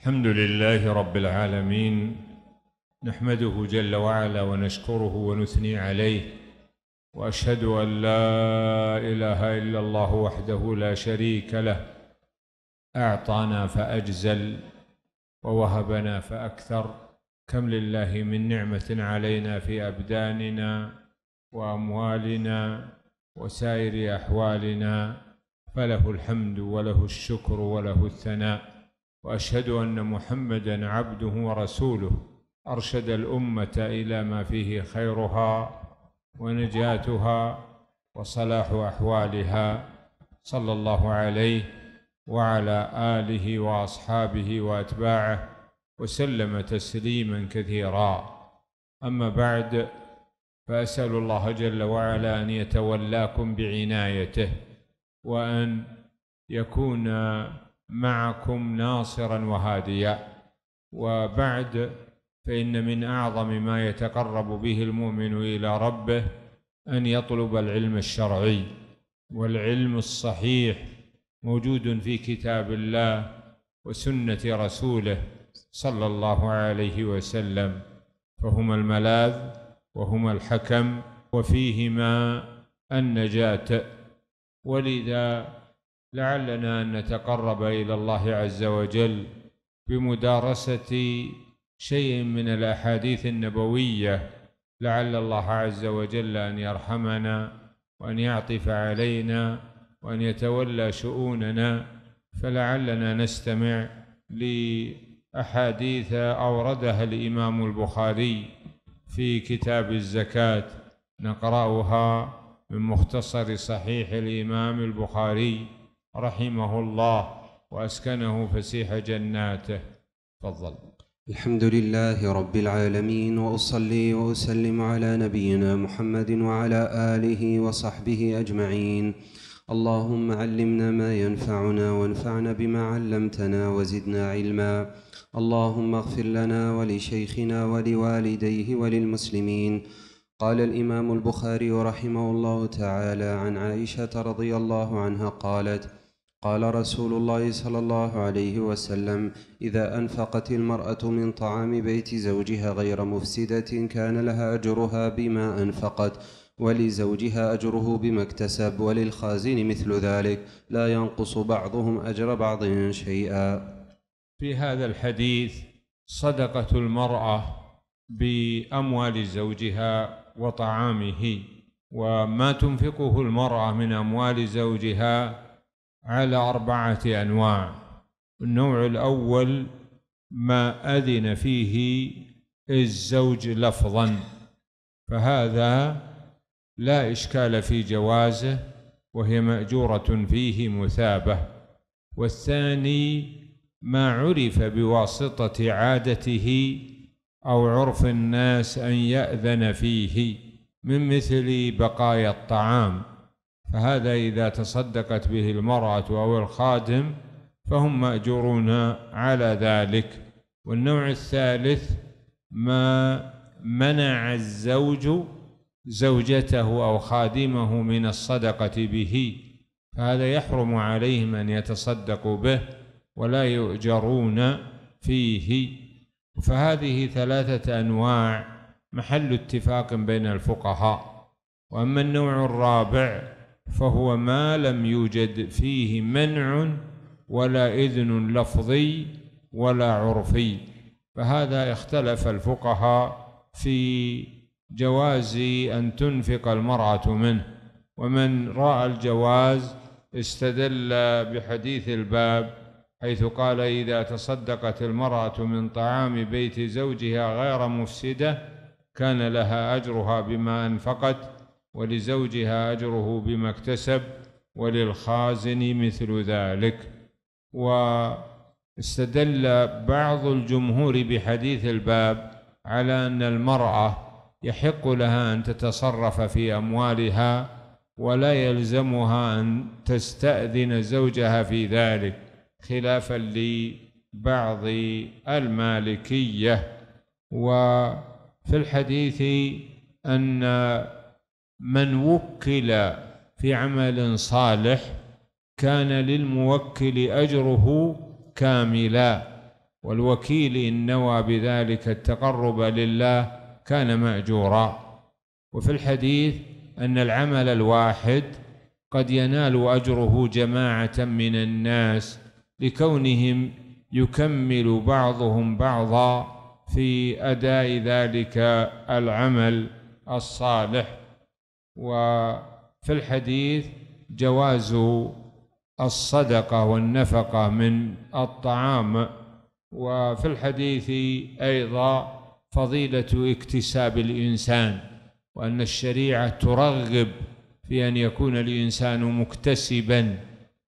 الحمد لله رب العالمين، نحمده جل وعلا ونشكره ونثني عليه، وأشهد أن لا إله إلا الله وحده لا شريك له، أعطانا فأجزل ووهبنا فأكثر. كم لله من نعمة علينا في أبداننا وأموالنا وسائر أحوالنا، فله الحمد وله الشكر وله الثناء. وأشهد أن محمدًا عبده ورسوله، أرشد الأمة إلى ما فيه خيرها ونجاتها وصلاح أحوالها، صلى الله عليه وعلى آله وأصحابه وأتباعه وسلم تسليمًا كثيرًا. أما بعد، فأسأل الله جل وعلا أن يتولاكم بعنايته، وأن يكون معكم ناصرا وهاديا. وبعد، فإن من أعظم ما يتقرب به المؤمن إلى ربه أن يطلب العلم الشرعي، والعلم الصحيح موجود في كتاب الله وسنة رسوله صلى الله عليه وسلم، فهما الملاذ وهما الحكم، وفيهما النجاة. ولذا لعلنا أن نتقرب إلى الله عز وجل بمدارسة شيء من الأحاديث النبوية، لعل الله عز وجل أن يرحمنا وأن يعطف علينا وأن يتولى شؤوننا. فلعلنا نستمع لأحاديث أوردها الإمام البخاري في كتاب الزكاة، نقرأها من مختصر صحيح الإمام البخاري رحمه الله وأسكنه فسيح جناته. تفضل. الحمد لله رب العالمين، وأصلي وأسلم على نبينا محمد وعلى آله وصحبه أجمعين. اللهم علمنا ما ينفعنا، وانفعنا بما علمتنا، وزدنا علما. اللهم اغفر لنا ولشيخنا ولوالديه وللمسلمين. قال الإمام البخاري رحمه الله تعالى عن عائشة رضي الله عنها قالت: قال رسول الله صلى الله عليه وسلم: إذا أنفقت المرأة من طعام بيت زوجها غير مفسدة كان لها أجرها بما أنفقت، ولزوجها أجره بما اكتسب، وللخازن مثل ذلك، لا ينقص بعضهم أجر بعض شيئا. في هذا الحديث صدقة المرأة بأموال زوجها وطعامه، وما تنفقه المرأة من أموال زوجها على 4 أنواع. النوع الأول ما أذن فيه الزوج لفظاً، فهذا لا إشكال في جوازه، وهي مأجورة فيه مثابة. والثاني ما عرف بواسطة عادته أو عرف الناس أن يأذن فيه، من مثل بقايا الطعام، فهذا إذا تصدقت به المرأة أو الخادم فهم مأجورون على ذلك. والنوع الثالث ما منع الزوج زوجته أو خادمه من الصدقة به، فهذا يحرم عليهم أن يتصدقوا به ولا يؤجرون فيه. فهذه 3 أنواع محل اتفاق بين الفقهاء. وأما النوع الرابع فهو ما لم يوجد فيه منع ولا إذن لفظي ولا عرفي، فهذا اختلف الفقهاء في جواز أن تنفق المرأة منه. ومن رأى الجواز استدل بحديث الباب، حيث قال: إذا تصدقت المرأة من طعام بيت زوجها غير مفسدة كان لها أجرها بما أنفقت، ولزوجها أجره بما اكتسب، وللخازن مثل ذلك. واستدل بعض الجمهور بحديث الباب على أن المرأة يحق لها أن تتصرف في أموالها، ولا يلزمها أن تستأذن زوجها في ذلك، خلافاً لبعض المالكية. وفي الحديث أن من وكل في عمل صالح كان للموكل أجره كاملا، والوكيل إن نوى بذلك التقرب لله كان مأجورا. وفي الحديث أن العمل الواحد قد ينال أجره جماعة من الناس لكونهم يكمل بعضهم بعضا في أداء ذلك العمل الصالح. وفي الحديث جواز الصدقة والنفقة من الطعام. وفي الحديث أيضا فضيلة اكتساب الإنسان، وأن الشريعة ترغب في أن يكون الإنسان مكتسبا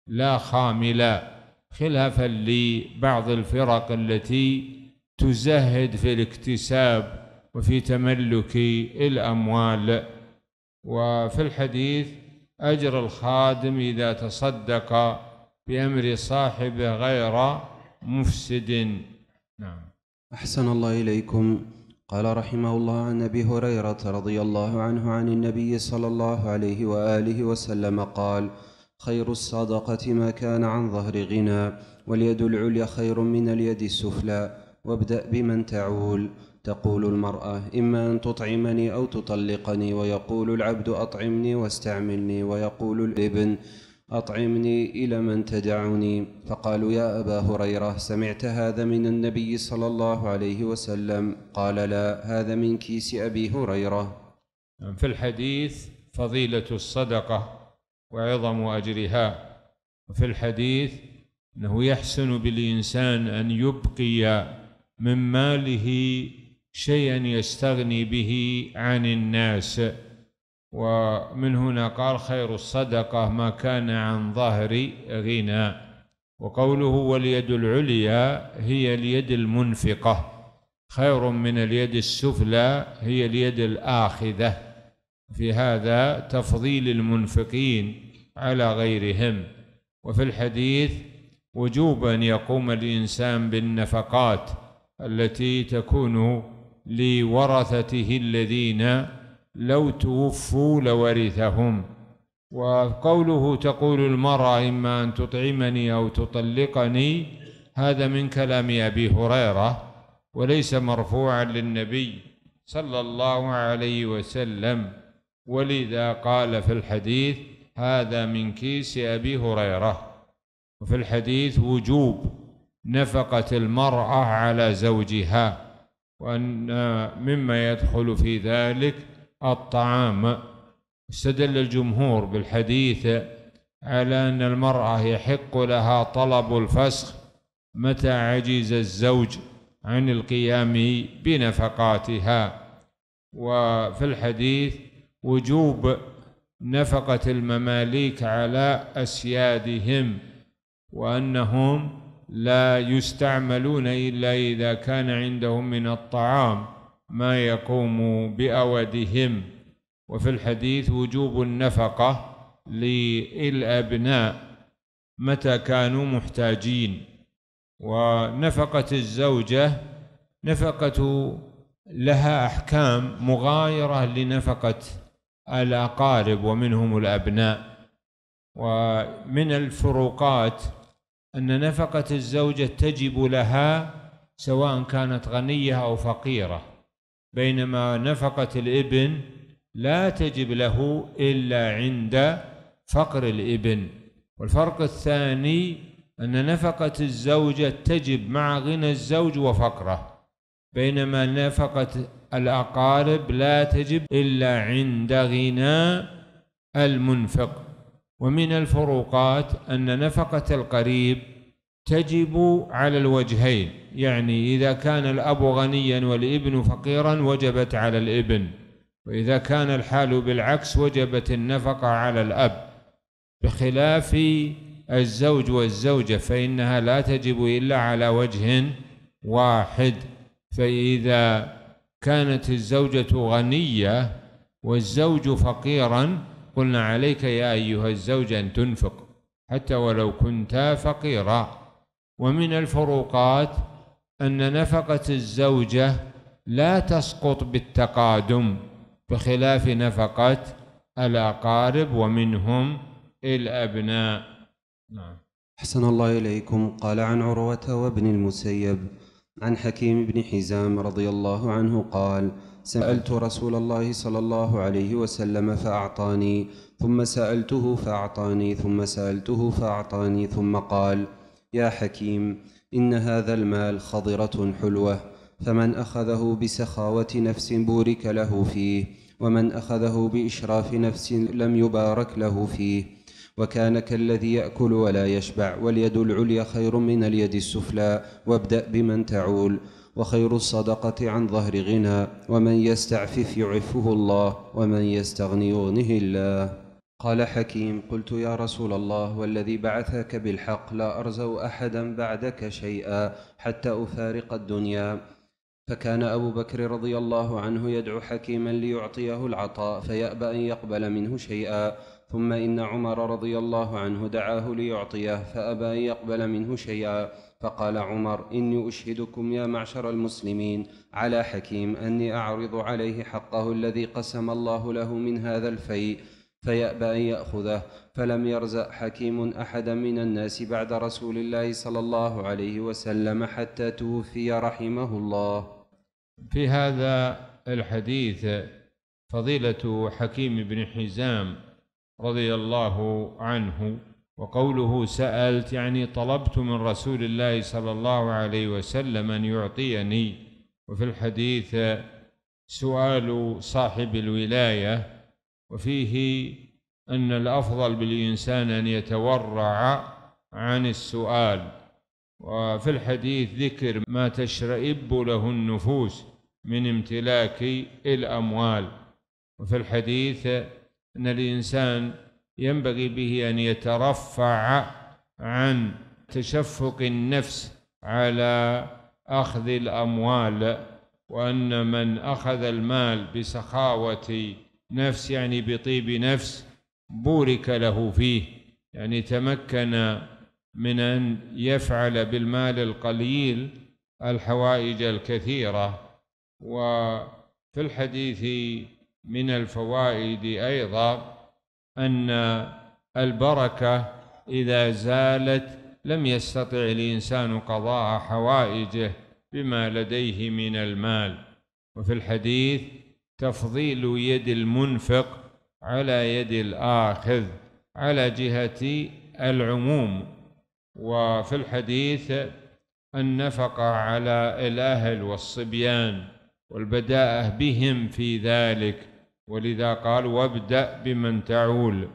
لا خاملا، خلافا لبعض الفرق التي تزهد في الاكتساب وفي تملك الأموال. وفي الحديث أجر الخادم إذا تصدق بأمر صاحبه غير مفسد. نعم. أحسن الله إليكم. قال رحمه الله عن أبي هريرة رضي الله عنه عن النبي صلى الله عليه وآله وسلم قال: خير الصدقة ما كان عن ظهر غنى، واليد العليا خير من اليد السفلى، وابدأ بمن تعول. تقول المرأة: إما أن تطعمني أو تطلقني، ويقول العبد: أطعمني واستعملني، ويقول الابن: أطعمني إلى من تدعني. فقالوا: يا أبا هريرة، سمعت هذا من النبي صلى الله عليه وسلم؟ قال: لا، هذا من كيس أبي هريرة. في الحديث فضيلة الصدقة وعظم أجرها. وفي الحديث أنه يحسن بالإنسان أن يبقي من ماله شيئا يستغني به عن الناس. ومن هنا قال: خير الصدقة ما كان عن ظهر غنى. وقوله: واليد العليا هي اليد المنفقة، خير من اليد السفلى هي اليد الآخذة، في هذا تفضيل المنفقين على غيرهم. وفي الحديث وجوب أن يقوم الإنسان بالنفقات التي تكون لورثته الذين لو توفوا لورثهم. وقوله: تقول المرأة: إما أن تطعمني أو تطلقني، هذا من كلام أبي هريرة وليس مرفوعا للنبي صلى الله عليه وسلم، ولذا قال في الحديث: هذا من كيس أبي هريرة. وفي الحديث وجوب نفقة المرأة على زوجها، وأن مما يدخل في ذلك الطعام. استدل الجمهور بالحديث على أن المرأة يحق لها طلب الفسخ متى عجز الزوج عن القيام بنفقاتها. وفي الحديث وجوب نفقة المماليك على أسيادهم، وأنهم لا يستعملون إلا إذا كان عندهم من الطعام ما يقوم بأودهم. وفي الحديث وجوب النفقة للأبناء متى كانوا محتاجين. ونفقة الزوجة نفقة لها أحكام مغايرة لنفقة الأقارب ومنهم الأبناء. ومن الفروقات أن نفقة الزوجة تجب لها سواء كانت غنية أو فقيرة، بينما نفقة الابن لا تجب له إلا عند فقر الابن. والفرق الثاني أن نفقة الزوجة تجب مع غنى الزوج وفقره، بينما نفقة الأقارب لا تجب إلا عند غنى المنفق. ومن الفروقات أن نفقة القريب تجب على الوجهين، يعني إذا كان الأب غنيا والابن فقيرا وجبت على الابن، وإذا كان الحال بالعكس وجبت النفقة على الأب، بخلاف الزوج والزوجة فإنها لا تجب إلا على وجه واحد. فإذا كانت الزوجة غنية والزوج فقيرا قلنا: عليك يا أيها الزوج أن تنفق حتى ولو كنت فقيرا. ومن الفروقات أن نفقة الزوجة لا تسقط بالتقادم، بخلاف نفقة الأقارب ومنهم الأبناء. نعم. أحسن الله إليكم. قال عن عروة وابن المسيب عن حكيم بن حزام رضي الله عنه قال: سألت رسول الله صلى الله عليه وسلم فأعطاني، ثم سألته فأعطاني، ثم سألته فأعطاني، ثم قال: يا حكيم، إن هذا المال خضرة حلوة، فمن أخذه بسخاوة نفس بورك له فيه، ومن أخذه بإشراف نفس لم يبارك له فيه، وكان كالذي يأكل ولا يشبع، واليد العليا خير من اليد السفلى، وابدأ بمن تعول، وخير الصدقة عن ظهر غنى، ومن يستعفف يعفه الله، ومن يستغني يغنه الله. قال حكيم: قلت: يا رسول الله، والذي بعثك بالحق لا أرزو أحدا بعدك شيئا حتى أفارق الدنيا. فكان أبو بكر رضي الله عنه يدعو حكيما ليعطيه العطاء، فيأبى أن يقبل منه شيئا. ثم إن عمر رضي الله عنه دعاه ليعطيه، فأبى أن يقبل منه شيئا. فقال عمر: إني أشهدكم يا معشر المسلمين على حكيم أني أعرض عليه حقه الذي قسم الله له من هذا الفيء، فيأبى أن يأخذه. فلم يرزق حكيم أحدا من الناس بعد رسول الله صلى الله عليه وسلم حتى توفي رحمه الله. في هذا الحديث فضيلة حكيم بن حزام رضي الله عنه، وقوله سألت يعني طلبت من رسول الله صلى الله عليه وسلم أن يعطيني. وفي الحديث سؤال صاحب الولاية، وفيه أن الأفضل بالإنسان أن يتورع عن السؤال. وفي الحديث ذكر ما تشرئب له النفوس من امتلاك الأموال. وفي الحديث أن الإنسان ينبغي به أن يترفع عن تشفق النفس على أخذ الأموال، وأن من أخذ المال بسخاوة نفس يعني بطيب نفس بورك له فيه، يعني تمكن من أن يفعل بالمال القليل الحوائج الكثيرة. وفي الحديث من الفوائد أيضا أن البركة إذا زالت لم يستطع الإنسان قضاء حوائجه بما لديه من المال. وفي الحديث تفضيل يد المنفق على يد الآخذ على جهة العموم. وفي الحديث النفقة على الأهل والصبيان والبداءة بهم في ذلك، ولذا قال: وابدأ بمن تعول.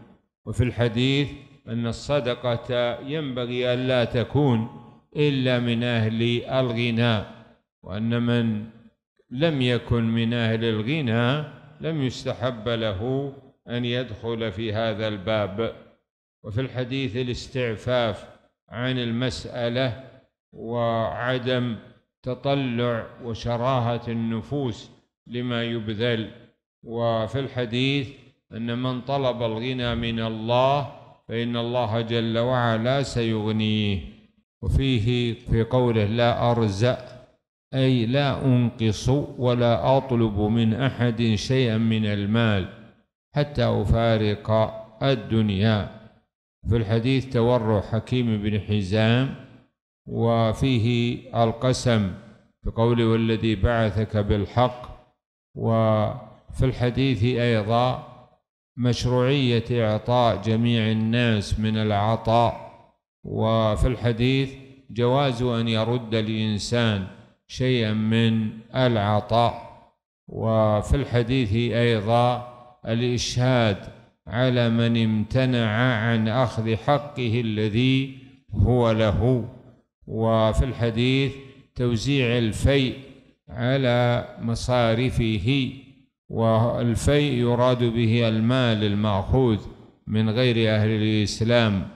وفي الحديث أن الصدقة ينبغي ألا تكون إلا من أهل الغنى، وأن من لم يكن من أهل الغنى لم يستحب له أن يدخل في هذا الباب. وفي الحديث الاستعفاف عن المسألة وعدم تطلع وشراهة النفوس لما يبذل. وفي الحديث أن من طلب الغنى من الله فإن الله جل وعلا سيغنيه. وفيه في قوله لا أرزق أي لا أنقص ولا أطلب من أحد شيئا من المال حتى أفارق الدنيا. في الحديث تورع حكيم بن حزام، وفيه القسم بقوله والذي بعثك بالحق. وفي الحديث أيضا مشروعية إعطاء جميع الناس من العطاء. وفي الحديث جواز أن يرد الإنسان شيئا من العطاء. وفي الحديث أيضا الإشهاد على من امتنع عن أخذ حقه الذي هو له. وفي الحديث توزيع الفيء على مصارفه، والفيء يراد به المال المأخوذ من غير أهل الإسلام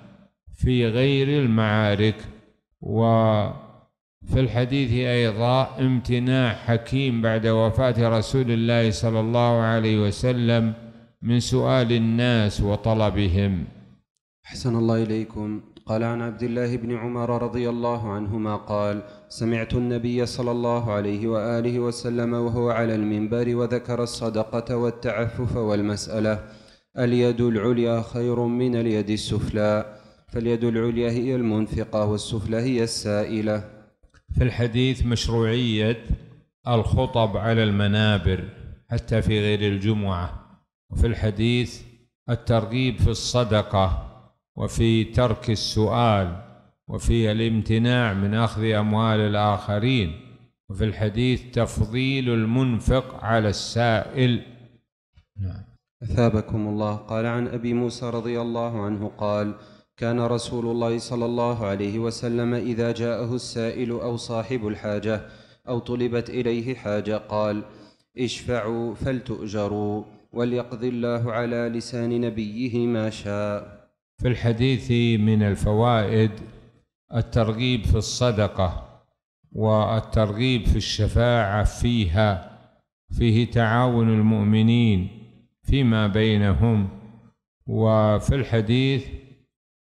في غير المعارك. في الحديث أيضا امتناع حكيم بعد وفاة رسول الله صلى الله عليه وسلم من سؤال الناس وطلبهم. أحسن الله إليكم. قال عن عبد الله بن عمر رضي الله عنهما قال: سمعت النبي صلى الله عليه وآله وسلم وهو على المنبر وذكر الصدقة والتعفف والمسألة: اليد العليا خير من اليد السفلى، فاليد العليا هي المنفقة والسفلى هي السائلة. في الحديث مشروعية الخطب على المنابر حتى في غير الجمعة، وفي الحديث الترغيب في الصدقة وفي ترك السؤال وفي الامتناع من أخذ أموال الآخرين، وفي الحديث تفضيل المنفق على السائل. نعم. أثابكم الله. قال عن أبي موسى رضي الله عنه قال: كان رسول الله صلى الله عليه وسلم إذا جاءه السائل أو صاحب الحاجة أو طلبت إليه حاجة قال: اشفعوا فلتؤجروا، وليقضي الله على لسان نبيه ما شاء. في الحديث من الفوائد الترغيب في الصدقة والترغيب في الشفاعة فيها، فيه تعاون المؤمنين فيما بينهم. وفي الحديث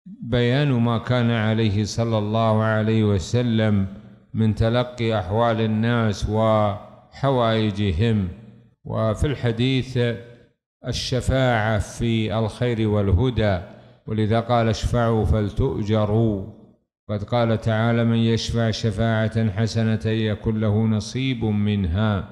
بيان ما كان عليه صلى الله عليه وسلم من تلقي أحوال الناس وحوائجهم. وفي الحديث الشفاعة في الخير والهدى، ولذا قال: اشفعوا فلتؤجروا. قد قال تعالى: من يشفع شفاعة حسنة يكن له نصيب منها.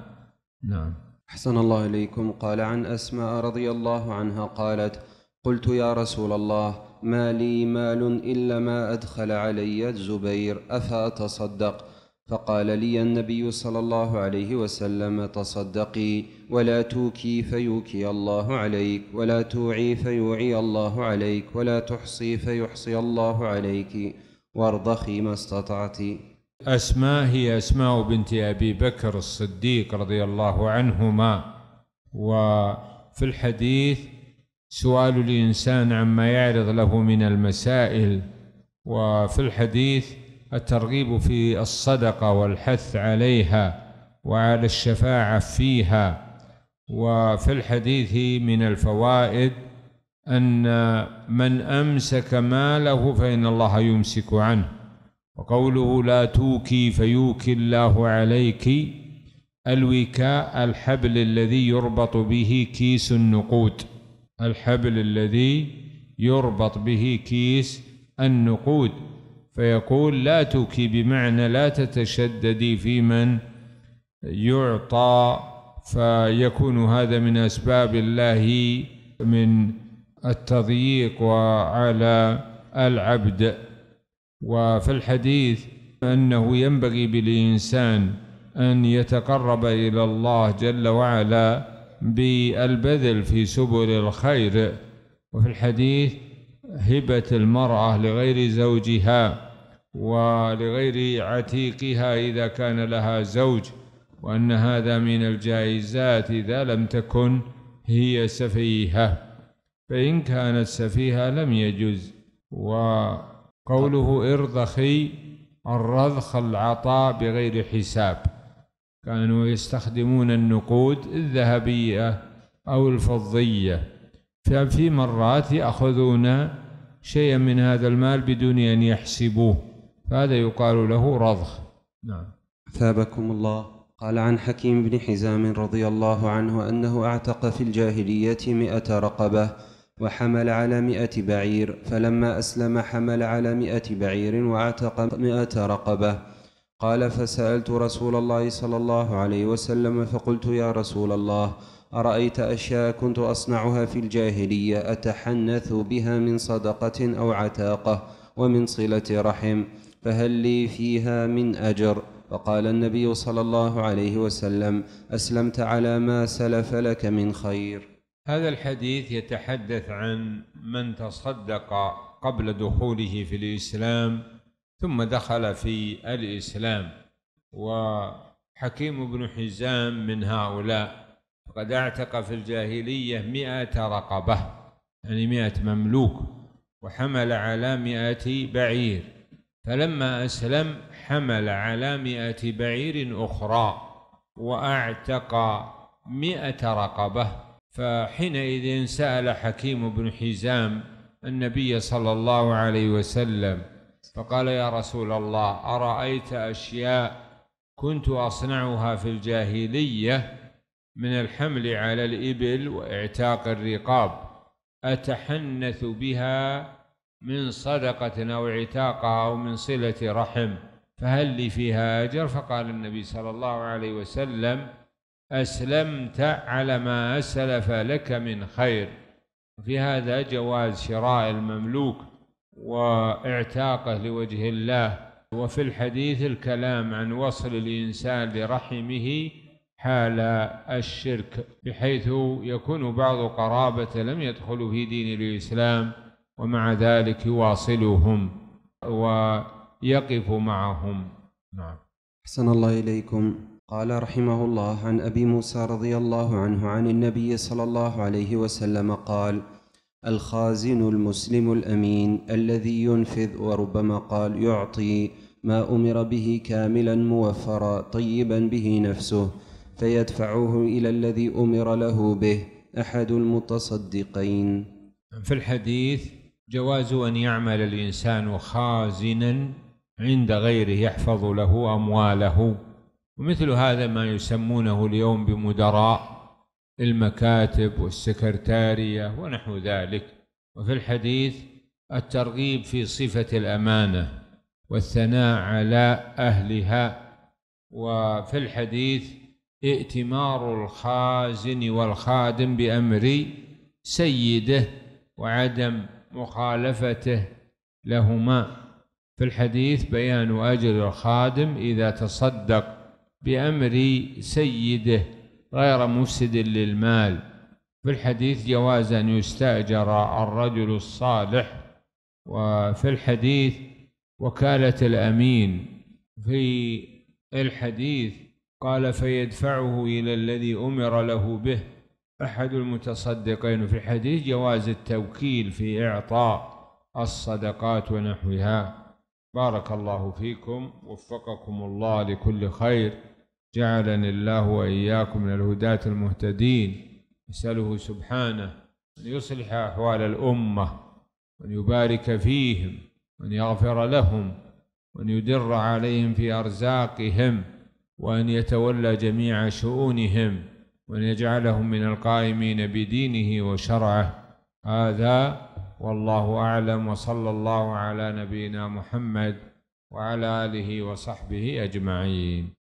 نعم. أحسن الله إليكم. قال عن أسماء رضي الله عنها قالت: قلت يا رسول الله، ما لي مال إلا ما أدخل علي الزبير، أفأتصدق؟ فقال لي النبي صلى الله عليه وسلم: تصدقي، ولا توكي فيوكي الله عليك، ولا توعي فيوعي الله عليك، ولا تحصي فيحصي الله عليك، وارضخي ما استطعت. أسماء هي أسماء بنت أبي بكر الصديق رضي الله عنهما. وفي الحديث سؤال الإنسان عما يعرض له من المسائل، وفي الحديث الترغيب في الصدقة والحث عليها وعلى الشفاعة فيها. وفي الحديث من الفوائد أن من أمسك ماله فإن الله يمسك عنه، وقوله: لا توكي فيوكي الله عليك، الوكاء الحبل الذي يربط به كيس النقود، الحبل الذي يربط به كيس النقود. فيقول: لا توكي بمعنى لا تتشددي في من يعطى، فيكون هذا من أسباب الله من التضييق وعلى العبد. وفي الحديث أنه ينبغي بالإنسان أن يتقرب إلى الله جل وعلا بالبذل في سبل الخير. وفي الحديث هبة المرأة لغير زوجها ولغير عتيقها إذا كان لها زوج، وأن هذا من الجائزات إذا لم تكن هي سفيهة، فإن كانت سفيهة لم يجز. وقوله: ارضخي، الرضخ العطاء بغير حساب. كانوا يستخدمون النقود الذهبية أو الفضية، ففي مرات يأخذون شيئا من هذا المال بدون أن يحسبوه، فهذا يقال له رضخ. نعم. أثابكم الله. قال عن حكيم بن حزام رضي الله عنه أنه أعتق في الجاهلية 100 رقبة، وحمل على 100 بعير، فلما أسلم حمل على 100 بعير وأعتق 100 رقبة. قال: فسألت رسول الله صلى الله عليه وسلم فقلت: يا رسول الله، أرأيت أشياء كنت أصنعها في الجاهلية أتحنث بها من صدقة أو عتاقة ومن صلة رحم، فهل لي فيها من أجر؟ فقال النبي صلى الله عليه وسلم: أسلمت على ما سلف لك من خير. هذا الحديث يتحدث عن من تصدق قبل دخوله في الإسلام ثم دخل في الإسلام، وحكيم بن حزام من هؤلاء. فقد اعتق في الجاهلية 100 رقبة، يعني 100 مملوك، وحمل على 100 بعير، فلما أسلم حمل على 100 بعير أخرى وأعتق 100 رقبة. فحينئذ سأل حكيم بن حزام النبي صلى الله عليه وسلم فقال: يا رسول الله، أرأيت أشياء كنت أصنعها في الجاهلية من الحمل على الإبل وإعتاق الرقاب أتحنث بها من صدقة أو عتاقها أو من صلة رحم، فهل لي فيها أجر؟ فقال النبي صلى الله عليه وسلم: أسلمت على ما أسلف لك من خير. في هذا جواز شراء المملوك واعتاقه لوجه الله. وفي الحديث الكلام عن وصل الإنسان لرحمه حال الشرك، بحيث يكون بعض قرابة لم يدخلوا في دين الإسلام ومع ذلك يواصلهم ويقف معهم. نعم. أحسن الله إليكم. قال رحمه الله: عن أبي موسى رضي الله عنه عن النبي صلى الله عليه وسلم قال: الخازن المسلم الأمين الذي ينفذ، وربما قال يعطي، ما أمر به كاملا موفرا طيبا به نفسه، فيدفعه إلى الذي أمر له به، أحد المتصدقين. في الحديث جواز أن يعمل الإنسان خازنا عند غيره يحفظ له أمواله، ومثل هذا ما يسمونه اليوم بمدراء المكاتب والسكرتارية ونحو ذلك. وفي الحديث الترغيب في صفة الأمانة والثناء على أهلها. وفي الحديث ائتمار الخازن والخادم بأمر سيده وعدم مخالفته لهما. في الحديث بيان أجر الخادم إذا تصدق بأمر سيده غير مفسد للمال. في الحديث جواز أن يستأجر الرجل الصالح. وفي الحديث وكالة الأمين. في الحديث قال: فيدفعه إلى الذي أمر له به، أحد المتصدقين. في الحديث جواز التوكيل في إعطاء الصدقات ونحوها. بارك الله فيكم، وفقكم الله لكل خير، جعلني الله وإياكم من الهداة المهتدين. أسأله سبحانه أن يصلح أحوال الأمة، وأن يبارك فيهم، وأن يغفر لهم، وأن يدر عليهم في أرزاقهم، وأن يتولى جميع شؤونهم، وأن يجعلهم من القائمين بدينه وشرعه. هذا والله أعلم، وصلى الله على نبينا محمد وعلى آله وصحبه أجمعين.